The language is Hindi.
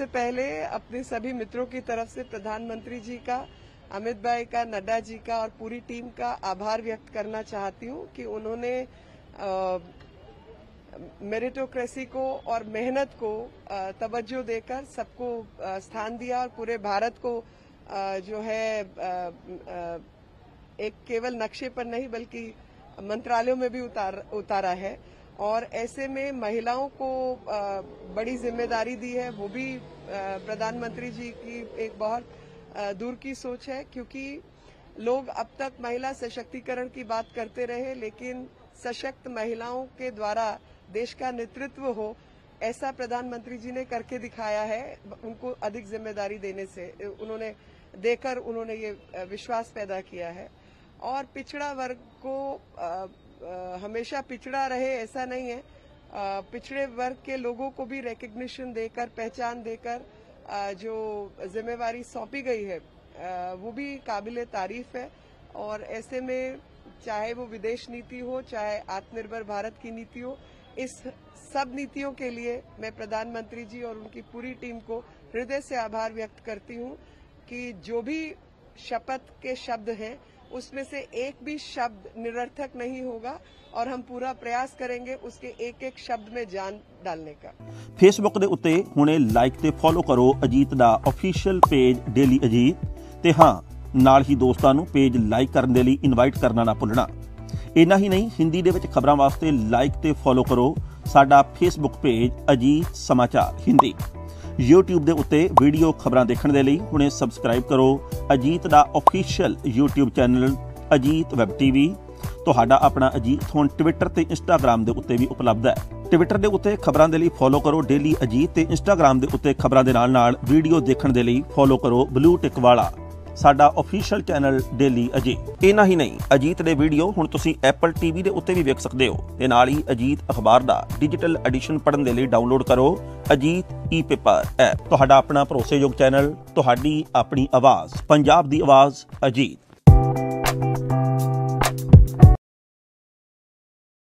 से पहले अपने सभी मित्रों की तरफ से प्रधानमंत्री जी का, अमित भाई का, नड्डा जी का और पूरी टीम का आभार व्यक्त करना चाहती हूं कि उन्होंने मेरिटोक्रेसी को और मेहनत को तवज्जो देकर सबको स्थान दिया और पूरे भारत को जो है एक केवल नक्शे पर नहीं बल्कि मंत्रालयों में भी उतारा है। और ऐसे में महिलाओं को बड़ी जिम्मेदारी दी है, वो भी प्रधानमंत्री जी की एक बहुत दूर की सोच है, क्योंकि लोग अब तक महिला सशक्तिकरण की बात करते रहे लेकिन सशक्त महिलाओं के द्वारा देश का नेतृत्व हो ऐसा प्रधानमंत्री जी ने करके दिखाया है। उनको अधिक जिम्मेदारी देने से उन्होंने ये विश्वास पैदा किया है। और पिछड़ा वर्ग को हमेशा पिछड़ा रहे ऐसा नहीं है, पिछड़े वर्ग के लोगों को भी रिकग्निशन देकर, पहचान देकर जो जिम्मेवारी सौंपी गई है वो भी काबिले तारीफ है। और ऐसे में चाहे वो विदेश नीति हो, चाहे आत्मनिर्भर भारत की नीति हो, इस सब नीतियों के लिए मैं प्रधानमंत्री जी और उनकी पूरी टीम को हृदय से आभार व्यक्त करती हूं कि जो भी शपथ के शब्द हैं उसमें से एक भी शब्द निरर्थक नहीं होगा और हम पूरा प्रयास करेंगे उसके एक एक शब्द में जान डालने का। फेसबुक के उत्ते हुणे लाइक ते फॉलो करो अजीत दा ऑफिशियल पेज डेली अजीत ते हां ਨਾਲ ਹੀ ਦੋਸਤਾਂ ਨੂੰ ਪੇਜ ਲਾਈਕ ਕਰਨ ਦੇ ਲਈ ਇਨਵਾਈਟ ਕਰਨਾ ਨਾ ਭੁੱਲਣਾ। ਇੰਨਾ ਹੀ ਨਹੀਂ, ਹਿੰਦੀ ਦੇ ਵਿੱਚ ਖਬਰਾਂ ਵਾਸਤੇ ਲਾਈਕ ਤੇ ਫੋਲੋ ਕਰੋ ਸਾਡਾ ਫੇਸਬੁੱਕ ਪੇਜ ਅਜੀਤ ਸਮਾਚਾਰ ਹਿੰਦੀ। YouTube ਦੇ ਉੱਤੇ ਵੀਡੀਓ ਖਬਰਾਂ ਦੇਖਣ ਦੇ ਲਈ ਹੁਣੇ ਸਬਸਕ੍ਰਾਈਬ ਕਰੋ ਅਜੀਤ ਦਾ official YouTube channel Ajit web TV. ਤੁਹਾਡਾ ਆਪਣਾ ਅਜੀਤ ਹੁਣ ਟਵਿੱਟਰ ਤੇ ਇੰਸਟਾਗ੍ਰਾਮ ਦੇ ਉੱਤੇ ਵੀ ਉਪਲਬਧ ਹੈ। ਟਵਿੱਟਰ ਦੇ ਉੱਤੇ ਖਬਰਾਂ ਦੇ ਲਈ ਫੋਲੋ ਕਰੋ ਡੇਲੀ ਅਜੀਤ ਤੇ ਇੰਸਟਾਗ੍ਰਾਮ ਦੇ ਉੱਤੇ ਖਬਰਾਂ ਦੇ ਨਾਲ-ਨਾਲ ਵੀਡੀਓ ਦੇਖਣ ਦੇ ਲਈ ਫੋਲੋ ਕਰੋ ਬਲੂ ਟਿਕ ਵਾਲਾ ਸਾਡਾ ਆਫੀਸ਼ੀਅਲ ਚੈਨਲ ਡੇਲੀ ਅਜੀਤ। ਇੰਨਾ ਹੀ ਨਹੀਂ, ਅਜੀਤ ਦੇ ਵੀਡੀਓ ਹੁਣ ਤੁਸੀਂ ਐਪਲ TV ਦੇ ਉੱਤੇ ਵੀ ਵੇਖ ਸਕਦੇ ਹੋ ਤੇ ਨਾਲ ਹੀ ਅਜੀਤ ਅਖਬਾਰ ਦਾ ਡਿਜੀਟਲ ਐਡੀਸ਼ਨ ਪੜ੍ਹਨ ਦੇ ਲਈ ਡਾਊਨਲੋਡ ਕਰੋ ਅਜੀਤ ਈ-ਪੇਪਰ ਐਪ। ਤੁਹਾਡਾ ਆਪਣਾ ਭਰੋਸੇਯੋਗ ਚੈਨਲ, ਤੁਹਾਡੀ ਆਪਣੀ ਆਵਾਜ਼, ਪੰਜਾਬ ਦੀ ਆਵਾਜ਼ ਅਜੀਤ।